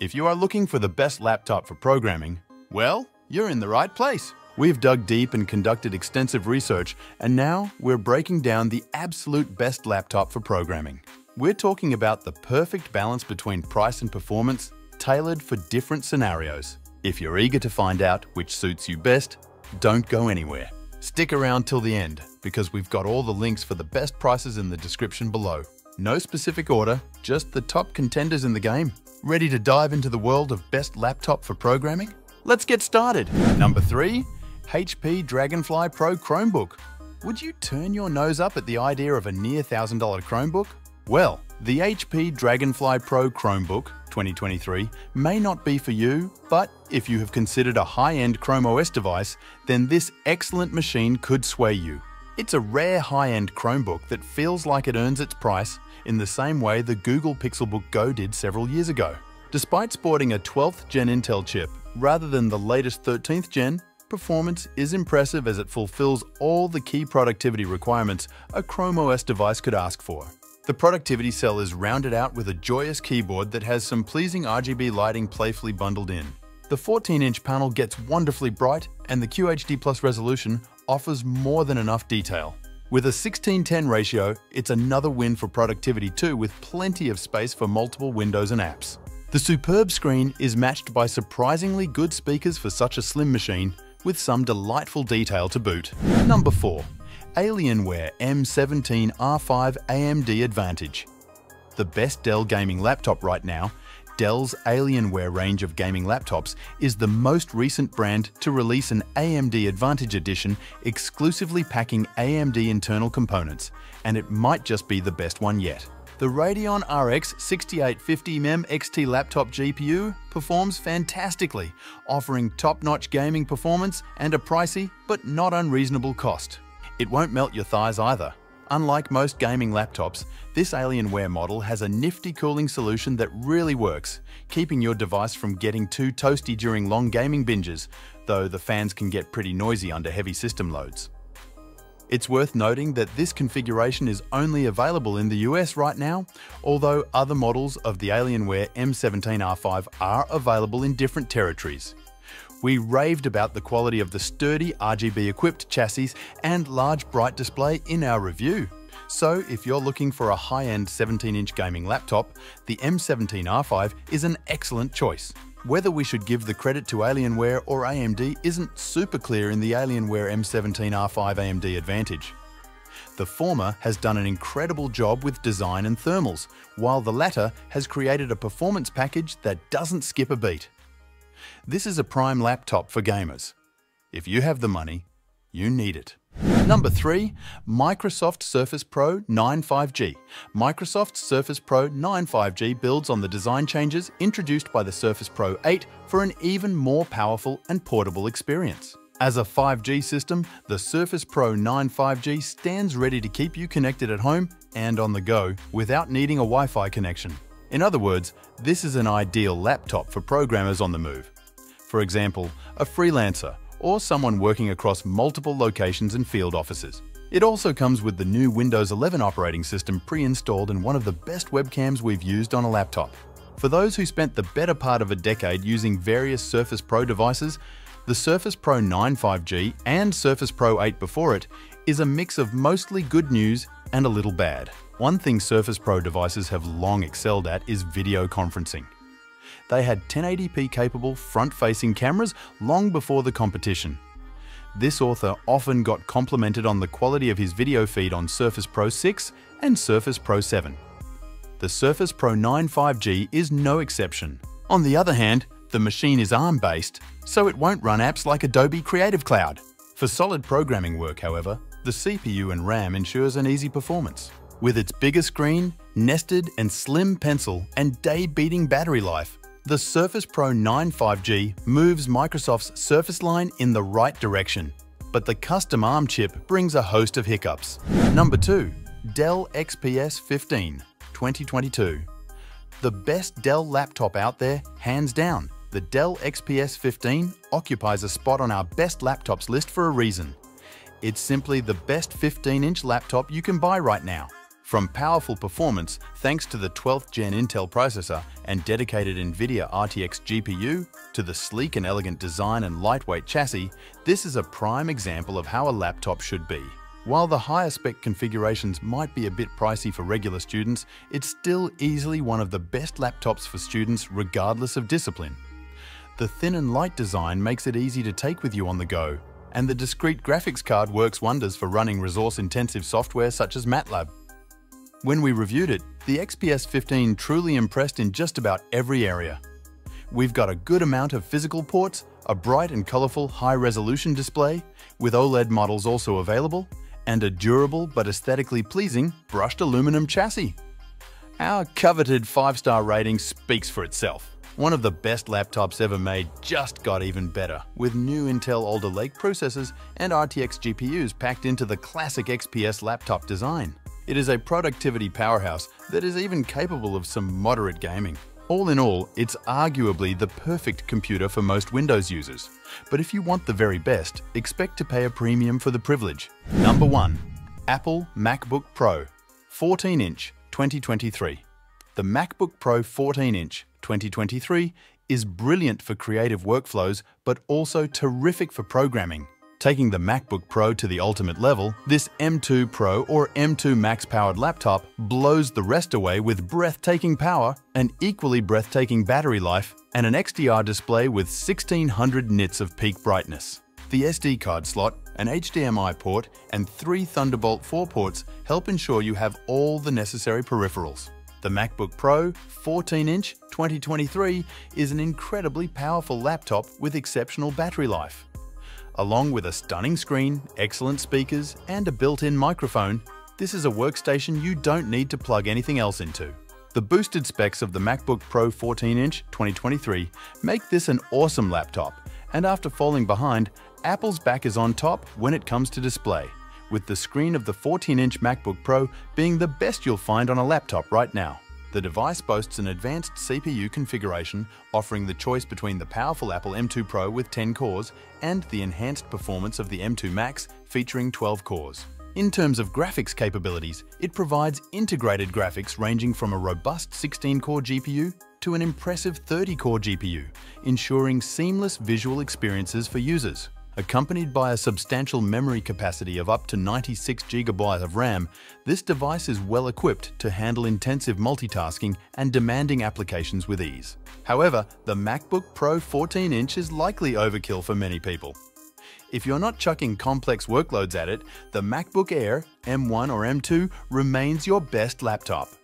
If you are looking for the best laptop for programming, well, you're in the right place. We've dug deep and conducted extensive research, and now we're breaking down the absolute best laptop for programming. We're talking about the perfect balance between price and performance, tailored for different scenarios. If you're eager to find out which suits you best, don't go anywhere. Stick around till the end, because we've got all the links for the best prices in the description below. No specific order, just the top contenders in the game. Ready to dive into the world of best laptop for programming? Let's get started. Number 3, HP Dragonfly Pro Chromebook. Would you turn your nose up at the idea of a near $1,000 Chromebook? Well, the HP Dragonfly Pro Chromebook 2023 may not be for you, but if you have considered a high-end Chrome OS device, then this excellent machine could sway you. It's a rare high-end Chromebook that feels like it earns its price in the same way the Google Pixelbook Go did several years ago. Despite sporting a 12th gen Intel chip rather than the latest 13th gen, performance is impressive as it fulfills all the key productivity requirements a Chrome OS device could ask for. The productivity cell is rounded out with a joyous keyboard that has some pleasing RGB lighting playfully bundled in. The 14-inch panel gets wonderfully bright, and the QHD Plus resolution offers more than enough detail. With a 16:10 ratio, it's another win for productivity too, with plenty of space for multiple windows and apps. The superb screen is matched by surprisingly good speakers for such a slim machine, with some delightful detail to boot. Number 4. Alienware M17 R5 AMD Advantage. The best Dell gaming laptop right now, Dell's Alienware range of gaming laptops is the most recent brand to release an AMD Advantage edition exclusively packing AMD internal components, and it might just be the best one yet. The Radeon RX 6850mm XT laptop GPU performs fantastically, offering top-notch gaming performance and a pricey but not unreasonable cost. It won't melt your thighs either. Unlike most gaming laptops, this Alienware model has a nifty cooling solution that really works, keeping your device from getting too toasty during long gaming binges, though the fans can get pretty noisy under heavy system loads. It's worth noting that this configuration is only available in the US right now, although other models of the Alienware M17 R5 are available in different territories. We raved about the quality of the sturdy RGB-equipped chassis and large bright display in our review. So if you're looking for a high-end 17-inch gaming laptop, the M17 R5 is an excellent choice. Whether we should give the credit to Alienware or AMD isn't super clear in the Alienware M17 R5 AMD Advantage. The former has done an incredible job with design and thermals, while the latter has created a performance package that doesn't skip a beat. This is a prime laptop for gamers. If you have the money, you need it. Number 3, Microsoft Surface Pro 9 5G. Microsoft Surface Pro 9 5G builds on the design changes introduced by the Surface Pro 8 for an even more powerful and portable experience. As a 5G system, the Surface Pro 9 5G stands ready to keep you connected at home and on the go without needing a Wi-Fi connection. In other words, this is an ideal laptop for programmers on the move. For example, a freelancer or someone working across multiple locations and field offices. It also comes with the new Windows 11 operating system pre-installed and one of the best webcams we've used on a laptop. For those who spent the better part of a decade using various Surface Pro devices, the Surface Pro 9 5G and Surface Pro 8 before it is a mix of mostly good news and a little bad. One thing Surface Pro devices have long excelled at is video conferencing. They had 1080p capable front-facing cameras long before the competition. This author often got complimented on the quality of his video feed on Surface Pro 6 and Surface Pro 7. The Surface Pro 9 5G is no exception. On the other hand, the machine is ARM-based, so it won't run apps like Adobe Creative Cloud. For solid programming work, however, the CPU and RAM ensures an easy performance. With its bigger screen, nested and slim pencil, and day-beating battery life, the Surface Pro 9 5G moves Microsoft's Surface line in the right direction. But the custom ARM chip brings a host of hiccups. Number 2, Dell XPS 15, 2022. The best Dell laptop out there, hands down. The Dell XPS 15 occupies a spot on our best laptops list for a reason. It's simply the best 15-inch laptop you can buy right now. from powerful performance thanks to the 12th Gen Intel processor and dedicated NVIDIA RTX GPU, to the sleek and elegant design and lightweight chassis, this is a prime example of how a laptop should be. While the higher spec configurations might be a bit pricey for regular students, it's still easily one of the best laptops for students regardless of discipline. The thin and light design makes it easy to take with you on the go, and the discrete graphics card works wonders for running resource-intensive software such as MATLAB. When we reviewed it, the XPS 15 truly impressed in just about every area. We've got a good amount of physical ports, a bright and colorful high-resolution display, with OLED models also available, and a durable but aesthetically pleasing brushed aluminum chassis. Our coveted 5-star rating speaks for itself. One of the best laptops ever made just got even better, with new Intel Alder Lake processors and RTX GPUs packed into the classic XPS laptop design. It is a productivity powerhouse that is even capable of some moderate gaming. All in all, it's arguably the perfect computer for most Windows users. But if you want the very best, expect to pay a premium for the privilege. Number 1. Apple MacBook Pro 14-inch 2023. The MacBook Pro 14-inch 2023 is brilliant for creative workflows but also terrific for programming. Taking the MacBook Pro to the ultimate level, this M2 Pro or M2 Max powered laptop blows the rest away with breathtaking power, an equally breathtaking battery life, and an XDR display with 1600 nits of peak brightness. The SD card slot, an HDMI port, and 3 Thunderbolt 4 ports help ensure you have all the necessary peripherals. The MacBook Pro 14-inch 2023 is an incredibly powerful laptop with exceptional battery life. Along with a stunning screen, excellent speakers, and a built-in microphone, this is a workstation you don't need to plug anything else into. The boosted specs of the MacBook Pro 14-inch 2023 make this an awesome laptop, and after falling behind, Apple's back is on top when it comes to display, with the screen of the 14-inch MacBook Pro being the best you'll find on a laptop right now. The device boasts an advanced CPU configuration, offering the choice between the powerful Apple M2 Pro with 10 cores and the enhanced performance of the M2 Max featuring 12 cores. In terms of graphics capabilities, it provides integrated graphics ranging from a robust 16-core GPU to an impressive 30-core GPU, ensuring seamless visual experiences for users. Accompanied by a substantial memory capacity of up to 96 GB of RAM, this device is well equipped to handle intensive multitasking and demanding applications with ease. However, the MacBook Pro 14-inch is likely overkill for many people. If you're not chucking complex workloads at it, the MacBook Air M1 or M2 remains your best laptop.